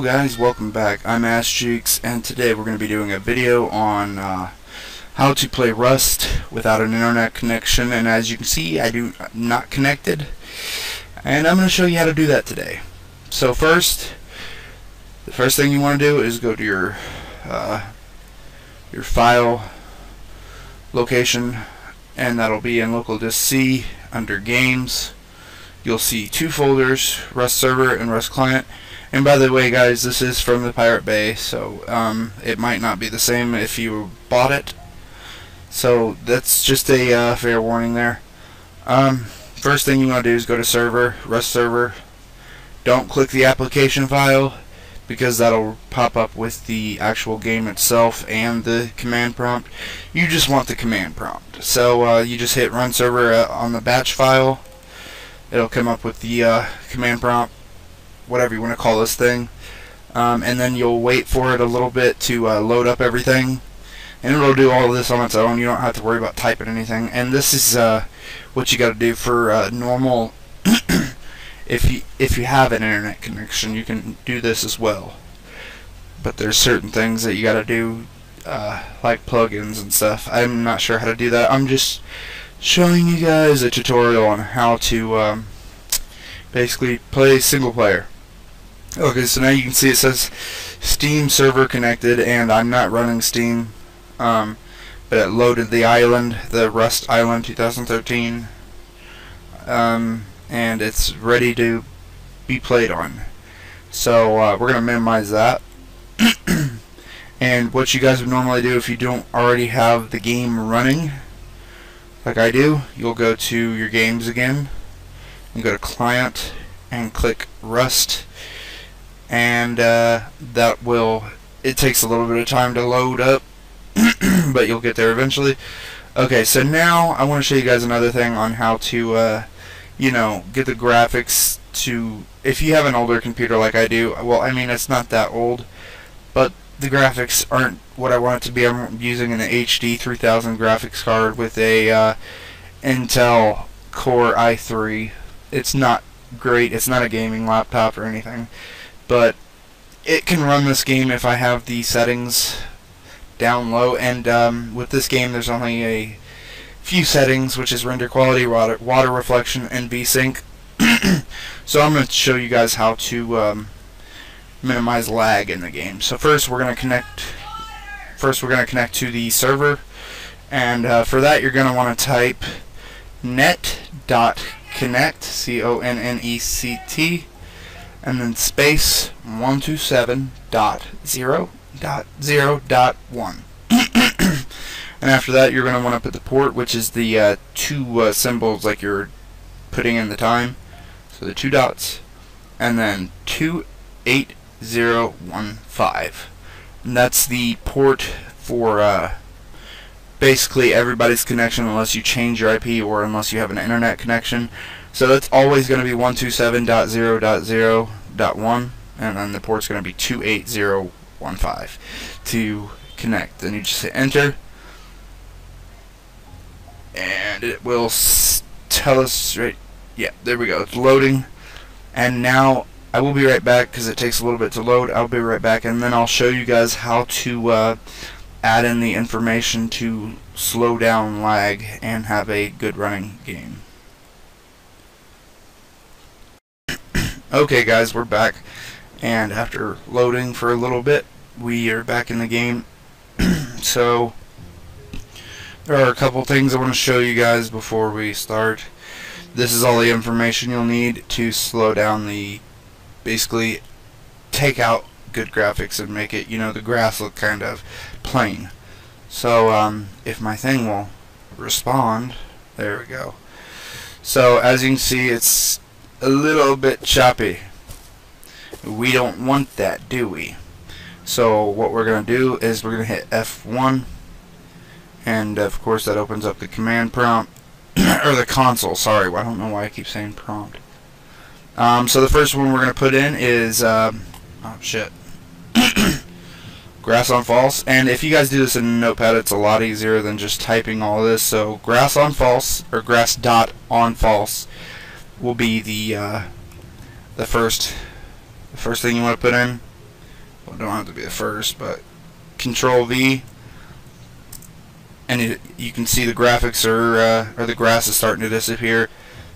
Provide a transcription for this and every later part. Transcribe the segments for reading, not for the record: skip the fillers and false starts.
Hello guys, welcome back. I'm AskJeeks, and today we're going to be doing a video on how to play Rust without an internet connection. And as you can see, I'm not connected, and I'm going to show you how to do that today. So first, the first thing you want to do is go to your file location, and that'll be in local disk C under games. You'll see two folders, Rust server and Rust client. And by the way guys, this is from the Pirate Bay, so it might not be the same if you bought it, so that's just a fair warning there. First thing you want to do is go to server, Rust server. Don't click the application file, because that'll pop up with the actual game itself and the command prompt. You just want the command prompt, so you just hit run server on the batch file. It'll come up with the command prompt, whatever you want to call this thing, and then you'll wait for it a little bit to load up everything, and it'll do all of this on its own. You don't have to worry about typing anything, and this is what you got to do for normal if you have an internet connection. You can do this as well, but there's certain things that you got to do, like plugins and stuff. I'm not sure how to do that. I'm just showing you guys a tutorial on how to basically play single player. Okay, so now you can see it says Steam server connected, and I'm not running Steam, but it loaded the island, the Rust Island 2013, and it's ready to be played on. So we're going to minimize that. And what you guys would normally do if you don't already have the game running, like I do, you'll go to your games again, and go to client and click Rust, and that will, it takes a little bit of time to load up, but you'll get there eventually. Okay, so now I want to show you guys another thing on how to you know, get the graphics to, if you have an older computer like I do. Well, I mean, it's not that old, but the graphics aren't what I want it to be. I'm using an HD 3000 graphics card with a Intel Core i3. It's not great, it's not a gaming laptop or anything, but it can run this game if I have the settings down low. And with this game there's only a few settings, which is render quality, water reflection, and Vsync. So I'm going to show you guys how to minimize lag in the game. So first we're going to connect to the server, and for that you're going to want to type net.connect, C-O-N-N-E-C-T, and then space 127.0.0.1. And after that you're going to want to put the port, which is the two symbols like you're putting in the time, so the two dots, and then 28015. And that's the port for basically everybody's connection, unless you change your IP or unless you have an internet connection. So that's always going to be 127.0.0.1, and then the port's going to be 28015 to connect. Then you just hit enter, and it will tell us right. Yeah, there we go. It's loading, and now I will be right back because it takes a little bit to load. I'll be right back, and then I'll show you guys how to add in the information to slow down lag and have a good running game. Okay guys, we're back, and after loading for a little bit we are back in the game. So there are a couple things I want to show you guys before we start. This is all the information you'll need to slow down the, basically take out good graphics and make it, you know, the grass look kind of plain. So if my thing will respond, there we go. So as you can see, it's a little bit choppy. We don't want that, do we? So what we're gonna do is we're gonna hit F1, and of course that opens up the command prompt, or the console, sorry, I don't know why I keep saying prompt. So the first one we're gonna put in is oh shit, grass on false. And if you guys do this in Notepad, it's a lot easier than just typing all this. So grass on false, or grass dot on false, will be the first thing you want to put in. well, don't have to be the first, but Control V, and you can see the graphics or the grass is starting to disappear.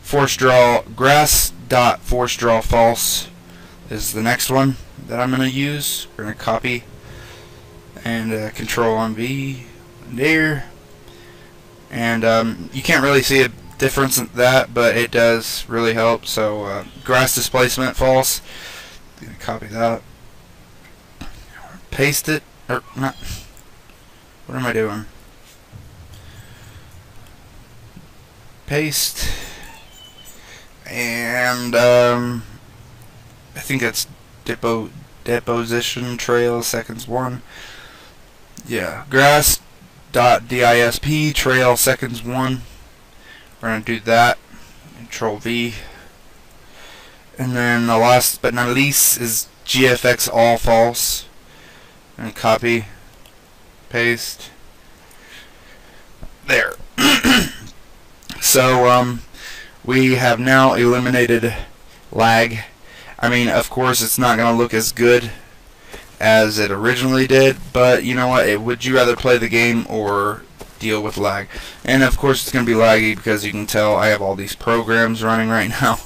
Force draw grass dot force draw false is the next one that I'm going to use. We're going to copy and Control on V there, and you can't really see a difference in that, but it does really help. So grass displacement false. I'm going to copy that, paste it, or not. What am I doing? Paste, and I think that's deposition trail seconds 1. Yeah, grass dot disp trail seconds 1. We're gonna do that. Control V, and then the last but not least is GFX all false. And copy, paste there. So we have now eliminated lag. I mean, of course, it's not going to look as good as it originally did, but you know what? Would you rather play the game or deal with lag? And of course, it's going to be laggy because you can tell I have all these programs running right now,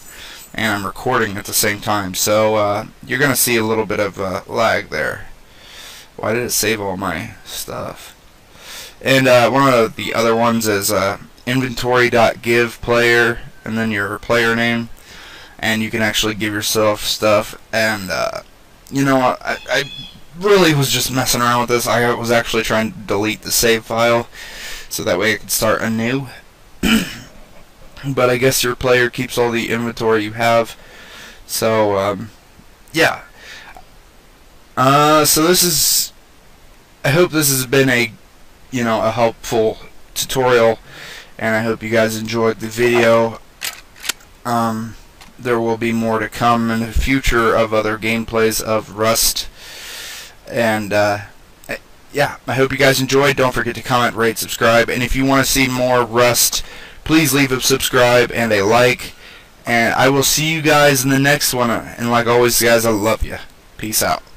and I'm recording at the same time. So you're going to see a little bit of lag there. Why did it save all my stuff? And one of the other ones is inventory.give player, and then your player name. And you can actually give yourself stuff, and you know, I really was just messing around with this. I was actually trying to delete the save file so that way I could start anew. But I guess your player keeps all the inventory you have. So yeah, so this is, I hope this has been a, you know, a helpful tutorial, and I hope you guys enjoyed the video. There will be more to come in the future of other gameplays of Rust, and yeah, I hope you guys enjoyed. Don't forget to comment, rate, subscribe, and if you want to see more Rust, please leave a subscribe and a like, and I will see you guys in the next one. And like always, guys, I love you. Peace out.